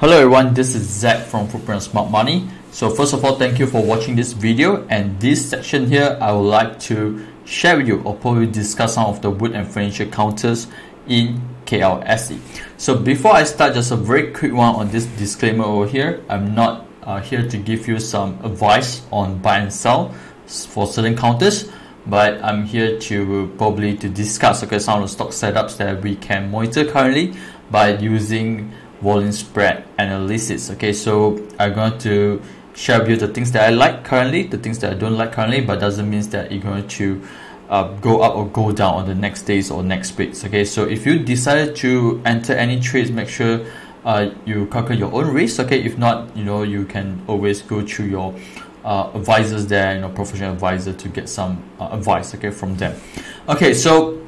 Hello everyone, this is Zach from Footprint Smart Money. So first of all, thank you for watching this video, and this section here I would like to share with you or probably discuss some of the wood and furniture counters in KLSE. So before I start, just a very quick one on this disclaimer over here. I'm not here to give you some advice on buy and sell for certain counters, but I'm here to probably to discuss some of the stock setups that we can monitor currently by using volume spread analysis. Okay, so I'm going to share with you the things that I like currently, the things that I don't like currently, but doesn't mean that you're going to go up or go down on the next days or next weeks. Okay, so if you decided to enter any trades, make sure you calculate your own risk. Okay, if not, you know, you can always go through your advisors there, you know, professional advisor, to get some advice, okay, from them. Okay, so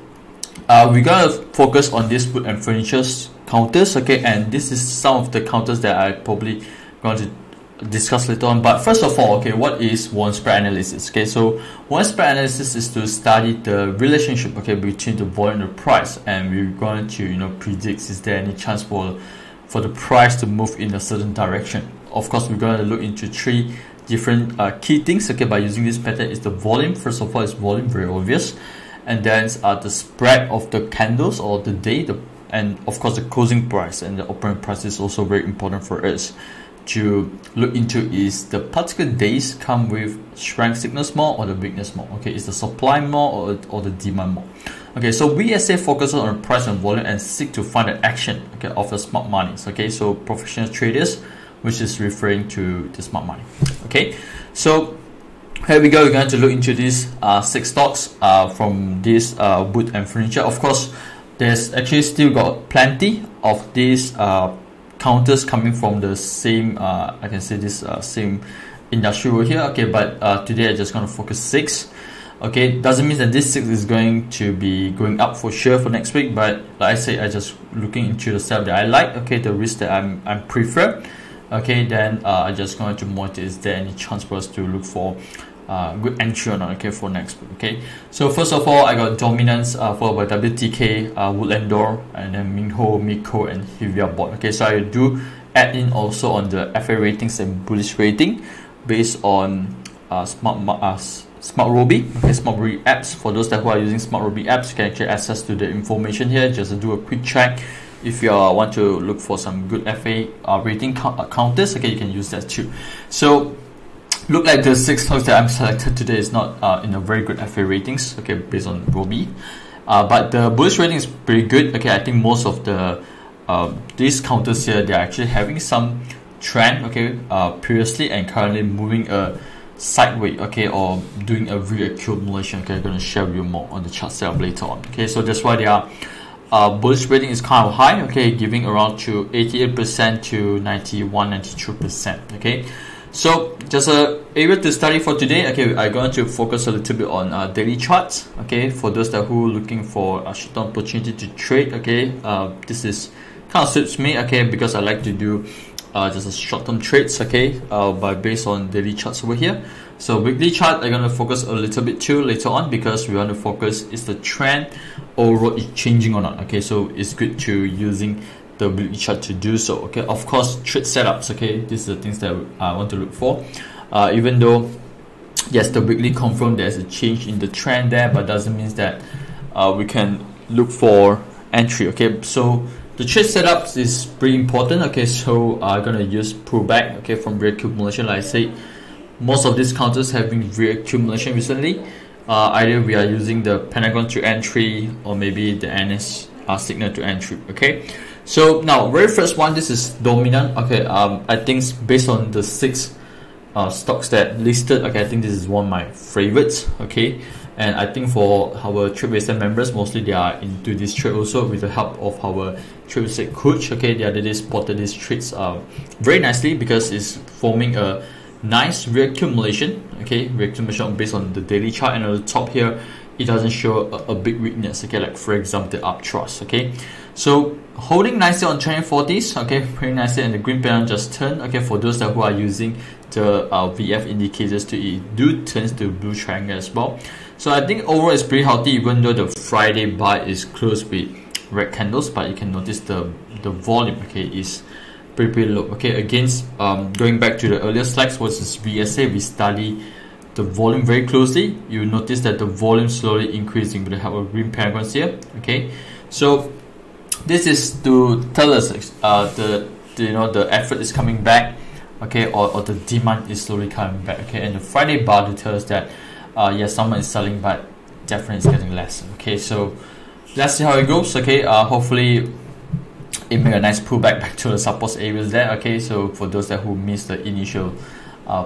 we're gonna focus on this wood and furniture counters, okay, and this is some of the counters that I probably going to discuss later on. But first of all, okay, what is volume spread analysis? Okay, so volume spread analysis is to study the relationship, okay, between the volume and the price, and we're going to, you know, predict is there any chance for the price to move in a certain direction. Of course, we're going to look into three different key things, okay, by using this pattern. Is the volume, first of all, is volume, very obvious, and then the spread of the candles or the day, and of course the closing price and the opening price is also very important for us to look into. Is the particular days come with strength signals more or the weakness more? Okay, is the supply more or the demand more? Okay, so VSA focuses on price and volume and seek to find the action, okay, of the smart monies. Okay, so professional traders, which is referring to the smart money. Okay, so here we go, we're going to look into these 6 stocks from this wood and furniture. Of course, there's actually still got plenty of these counters coming from the same, I can say this same industry over here. Okay, but today I'm just going to focus 6. Okay, doesn't mean that this 6 is going to be going up for sure for next week. But like I say, I'm just looking into the setup that I like. Okay, the risk that I prefer. Okay, then I'm just going to monitor, is there any chance for us to look for good entry or not, okay, for next week. Okay, so first of all, I got Dominance, followed by WTK, Woodlan, and then Minho, Mieco, and Heveaboard. Okay, so I do add in also on the FA ratings and bullish rating based on Smart Robi, okay, Smart Robi apps. For those that who are using Smart Robi apps, you can actually access to the information here. Just do a quick check. If you want to look for some good FA rating counters, okay, you can use that too. So look like the 6 stocks that I'm selected today is not in a very good FA ratings, okay, based on Robi, but the bullish rating is pretty good. Okay, I think most of the these counters here, they're actually having some trend, okay, previously and currently moving a sideways, okay, or doing a reaccumulation. Okay, I'm gonna share with you more on the chart setup later on. Okay, so that's why they are bullish rating is kind of high, okay, giving around to 88% to 91-92%. Okay, so just a area to study for today. Okay, I'm going to focus a little bit on daily charts. Okay, for those that who are looking for a short-term opportunity to trade. Okay, this is kind of suits me. Okay, because I like to do just a short-term trades. Okay, by based on daily charts over here. So weekly chart, I'm gonna focus a little bit too later on, because we want to focus, is the trend overall is changing or not. Okay, so it's good to using the weekly chart to do so. Okay, of course, trade setups. Okay, these are the things that I want to look for. Even though, yes, the weekly confirmed there's a change in the trend there, but doesn't mean that we can look for entry. Okay, so the trade setups is pretty important. Okay, so I'm gonna use pullback. Okay, from reaccumulation, like I said, most of these counters have been reaccumulation recently. Either we are using the Pentagon to entry or maybe the NSR signal to entry. Okay, so now very first one, this is Dominant. Okay, I think based on the 6 stocks that listed, okay, I think this is one of my favorites. Okay, and I think for our Tripwave members, mostly they are into this trade also with the help of our Tripwave coach. Okay, the other day spotted these trades very nicely because it's forming a nice reaccumulation. Okay, reaccumulation based on the daily chart, and on the top here it doesn't show a big weakness. Okay, like for example the up thrust. Okay, so holding nicely on trend 40s. okay, very nicely, and the green pattern just turned. Okay, for those that who are using the VF indicators, to it do turns to blue triangle as well. So I think overall it's pretty healthy, even though the Friday bar is closed with red candles, but you can notice the volume, okay, is pretty low. Okay, against going back to the earlier slides versus VSA, we study the volume very closely. You notice that the volume slowly increasing with the help of green paragons here. Okay, so this is to tell us the effort is coming back, okay, or the demand is slowly coming back. Okay, and the Friday bar to tell us that yes, someone is selling, but definitely it's getting less. Okay, so let's see how it goes. Okay, hopefully it made a nice pullback back to the support areas there. Okay, so for those that who missed the initial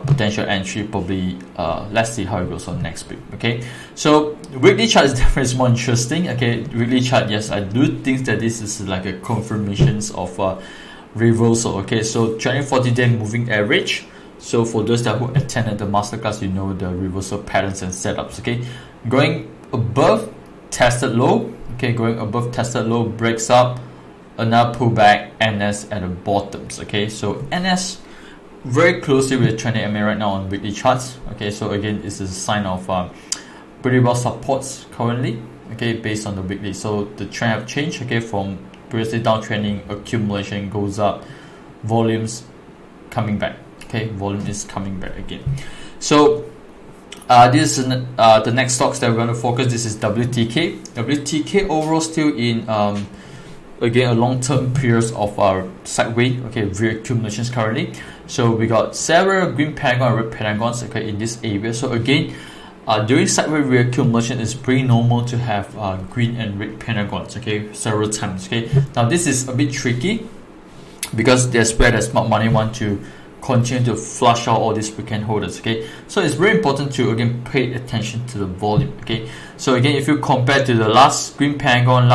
potential entry, probably let's see how it goes on next week. Okay, so weekly chart is definitely more interesting. Okay, weekly chart, yes, I do think that this is like a confirmations of reversal. Okay, so 20-40-day moving average. So for those that who attended the masterclass, you know the reversal patterns and setups. Okay, going above tested low. Okay, going above tested low, breaks up, another pullback, NS at the bottoms. Okay, so NS very closely with trending MA right now on weekly charts. Okay, so again, it's a sign of pretty well supports currently. Okay, based on the weekly, so the trend have changed. Okay, from previously downtrending, accumulation goes up, volumes coming back. Okay, volume is coming back again. So this is the next stocks that we're going to focus. This is WTK. WTK overall still in again a long-term periods of our sideways. Okay, reaccumulations currently. So we got several green pentagon and red pentagons, okay, in this area. So again, during sideways reaccumulation, it's pretty normal to have green and red pentagons, okay, several times. Okay, now this is a bit tricky because that's where the smart money want to continue to flush out all these weekend holders. Okay, so it's very important to again pay attention to the volume. Okay, so again, if you compare to the last green pentagon,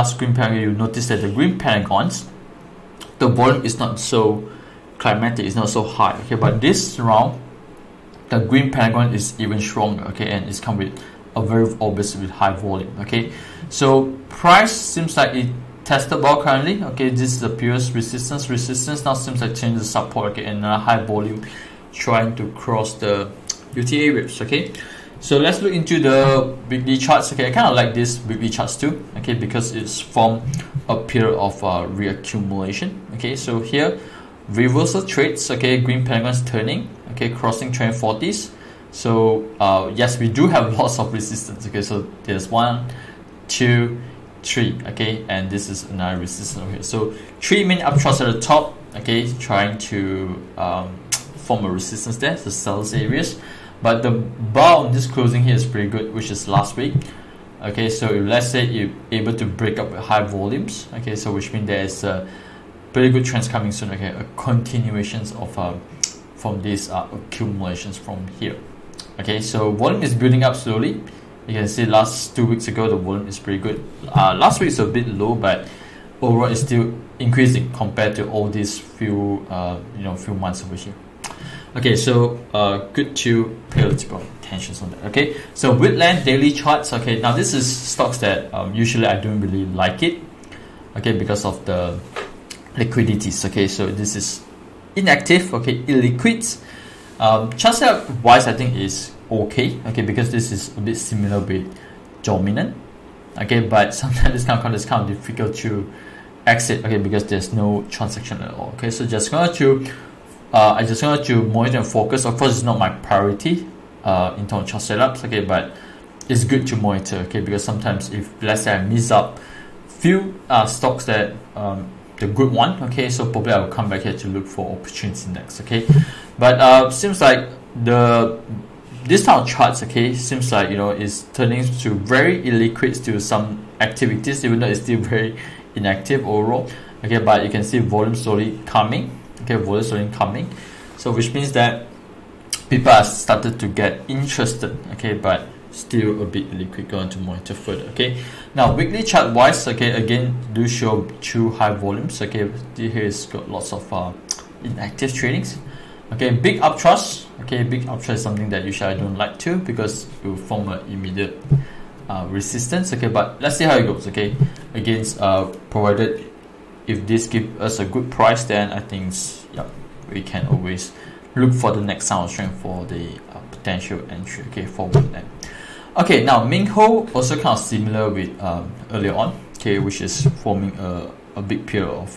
you notice that the green pentagons, the volume is not so climatic, it's not so high. Okay, but this round, the green pentagon is even stronger. Okay, and it's come with a very obviously with high volume. Okay, so price seems like it tested ball currently. Okay, this is the purest resistance now seems like change the support. Okay, and high volume trying to cross the UT areas. Okay, so let's look into the weekly charts. Okay, I kind of like this weekly charts too. Okay, because it's from a period of reaccumulation. Okay, so here reversal trades. Okay, green pentagons turning. Okay, crossing trend 40s. So yes, we do have lots of resistance. Okay, so there's 1, 2, 3. Okay, and this is another resistance over here. So 3 main uptrust at the top. Okay, trying to form a resistance there, so sell areas. But the bar on this closing here is pretty good, which is last week. Okay, so if, let's say you're able to break up with high volumes. Okay, so which means there is a pretty good trends coming soon. Okay, a continuations of from these accumulations from here. Okay, so volume is building up slowly. You can see last 2 weeks ago the volume is pretty good. Last week is a bit low, but overall it's still increasing compared to all these few few months over here. Okay, so good to pay a little bit of attention on that. Okay, so Woodlan daily charts. Okay, now this is stocks that usually I don't really like it. Okay, because of the liquidities. Okay, so this is inactive. Okay, illiquids. Chart setup wise, I think is okay. Okay, because this is a bit similar with Dominant. Okay, but sometimes it's kind of difficult to exit. Okay, because there's no transaction at all. Okay, so just going to I just going to monitor and focus. Of course, it's not my priority in terms of chart setups. Okay, but it's good to monitor. Okay, because sometimes if let's say I miss up few stocks that the good one. Okay, so probably I'll come back here to look for opportunity next. Okay, but seems like this type of charts, okay, seems like, you know, is turning to very illiquid to some activities, even though it's still very inactive overall. Okay, but you can see volume slowly coming. Okay, volume slowly coming. So which means that people have started to get interested. Okay, but still a bit illiquid. Going to monitor further. Okay, now weekly chart wise, okay, again do show two high volumes. Okay, here is got lots of inactive tradings. Okay, big uptrust. Okay, big uptrust is something that usually I don't like too, because it will form an immediate resistance. Okay, but let's see how it goes. Okay, against provided if this gives us a good price, then I think we can always look for the next sound strength for the potential entry. Okay, for Woodland. Okay, now Minho also kind of similar with earlier on. Okay, which is forming a big period of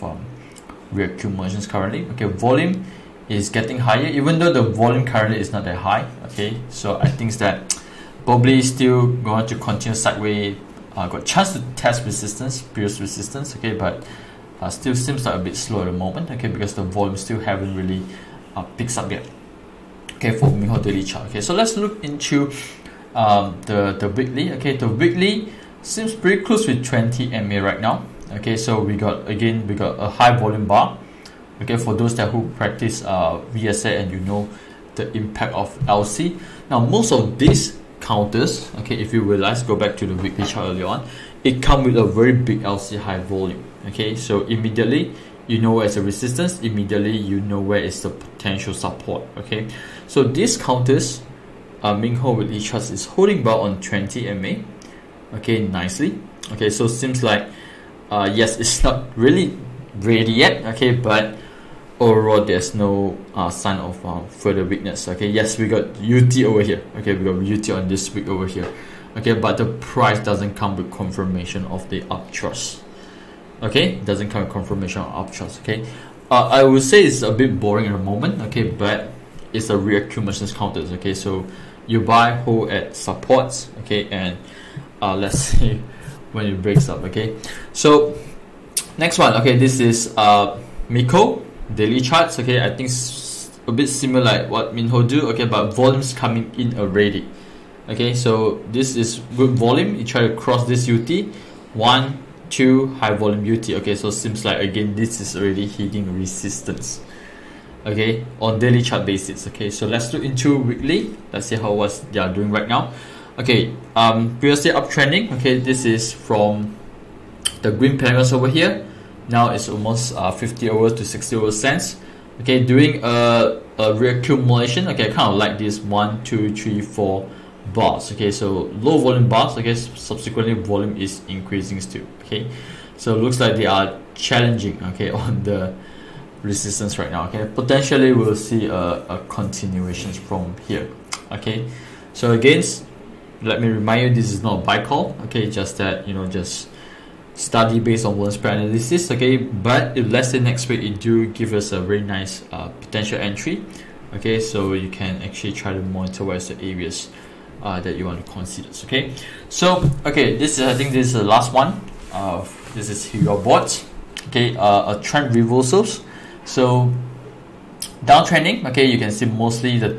we are Q-mergence currently. Okay, volume is getting higher, even though the volume currently is not that high. Okay, so I think that probably still going to continue sideways. Got chance to test resistance, previous resistance. Okay, but still seems like a bit slow at the moment. Okay, because the volume still haven't really picked up yet. Okay, for Minho daily chart. Okay, so let's look into the weekly. Okay, the weekly seems pretty close with 20 MA right now. Okay, so we got a high volume bar. Okay, for those that who practice VSA and you know the impact of LC. Now most of these counters, okay, if you realize, go back to the weekly chart earlier on, it comes with a very big LC high volume. Okay, so immediately you know where is the resistance, immediately you know where is the potential support. Okay, so these counters, Minho weekly chart is holding bar on 20 MA. Okay, nicely. Okay, so seems like yes, it's not really ready yet. Okay, but overall there's no sign of further weakness. Okay, yes, we got UT over here. Okay, we got UT on this week over here. Okay, but the price doesn't come with confirmation of the uptrust. Okay, doesn't come with confirmation of uptrust. Okay, I would say it's a bit boring at the moment. Okay, but it's a reaccumulation counters. Okay, so you buy hold at supports. Okay, and let's see when it breaks up. Okay, so next one. Okay, this is Mieco daily charts. Okay, I think a bit similar like what Minho do. Okay, but volumes coming in already. Okay, so this is good volume. You try to cross this UT 1, 2 high volume UT. Okay, so seems like again this is already hitting resistance. Okay, on daily chart basis. Okay, so let's look into weekly. Let's see how what they are doing right now. Okay, previously uptrending. Okay, this is from the green panels over here. Now it's almost 50 over to 60 over cents. Okay, doing a reaccumulation. Okay, I kind of like this 1, 2, 3, 4 bars. Okay, so low volume bars. Okay, subsequently volume is increasing still. Okay, so it looks like they are challenging. Okay, on the resistance right now. Okay, potentially we'll see a continuation from here. Okay, so again, let me remind you, this is not a buy call. Okay, just that, you know, just study based on volume spread analysis. Okay, but if let's say next week it do give us a very nice potential entry. Okay, so you can actually try to monitor where's the areas that you want to consider. Okay, so okay, this is, I think this is the last one. This is Heveaboard. Okay, a trend reversals. So downtrending. Okay, you can see mostly the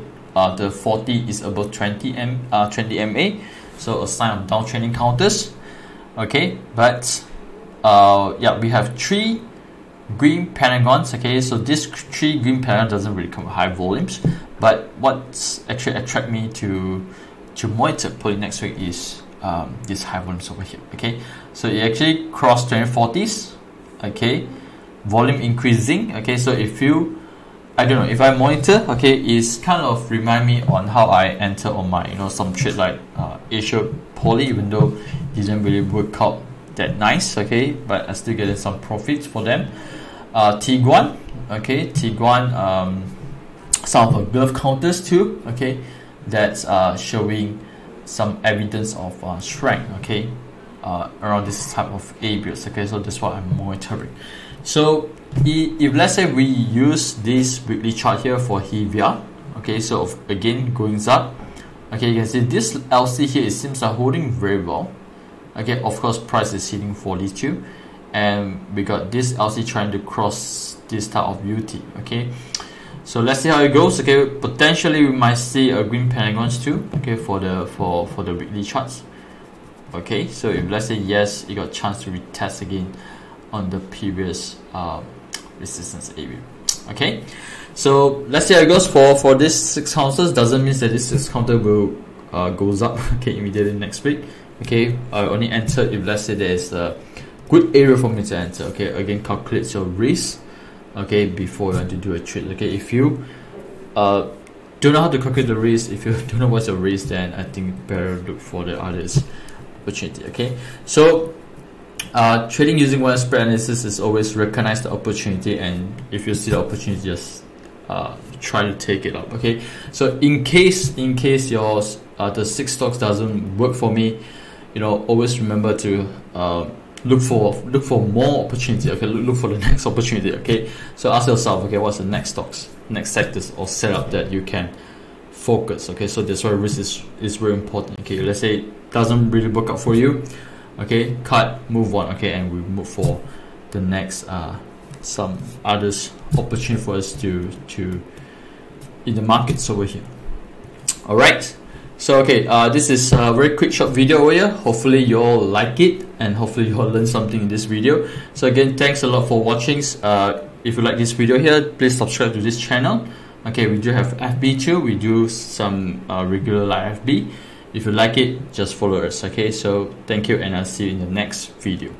40 is above 20 MA, so a sign of downtrending counters. Okay, but yeah, we have 3 green pentagons. Okay, so this 3 green pentagon doesn't really come with high volumes, but what's actually attract me to monitor probably next week is these high volumes over here. Okay, so it actually crossed 2040s. Okay, volume increasing. Okay, so if you, I don't know, if I monitor, okay, it's kind of remind me on how I enter on my, you know, some trade like Asia Poly, even though it didn't really work out that nice. Okay, but I still getting some profits for them. Tiguan, okay, Tiguan, some of the glove counters too. Okay, that's showing some evidence of strength. Okay, around this type of areas. Okay, so that's what I'm monitoring. So if let's say we use this weekly chart here for Hevia, okay, so again going up. Okay, you can see this LC here, it seems are holding very well. Okay, of course price is hitting 42, and we got this LC trying to cross this type of UT. Okay, so let's see how it goes. Okay, potentially we might see a green pentagons too. Okay, for the weekly charts. Okay, so if let's say yes, you got chance to retest again on the previous resistance area. Okay, so let's see how it goes for this 6 counters. Doesn't mean that this 6 counter will goes up, okay, immediately next week. Okay, I only enter if let's say there is a good area for me to enter. Okay, again calculate your risk. Okay, before you want to do a trade. Okay, if you don't know how to calculate the risk, if you don't know what's your risk, then I think better look for the others opportunity. Okay, so trading using volume spread analysis is always recognize the opportunity, and if you see the opportunity, just try to take it up. Okay, so in case your the 6 stocks doesn't work for me, you know, always remember to look for more opportunity. Okay, look for the next opportunity. Okay, so ask yourself, okay, what's the next stocks, next sectors or setup that you can focus. Okay, so that's why risk is very important. Okay, let's say it doesn't really work out for you. Okay, cut, move on. Okay, and we move for the next some others opportunity for us to in the markets over here. All right. So okay, this is a very quick short video over here. Hopefully you all like it and hopefully you all learn something in this video. So again, thanks a lot for watching. If you like this video here, please subscribe to this channel. Okay, we do have FB too. We do some regular live FB. If you like it, just follow us. Okay, so thank you and I'll see you in the next video.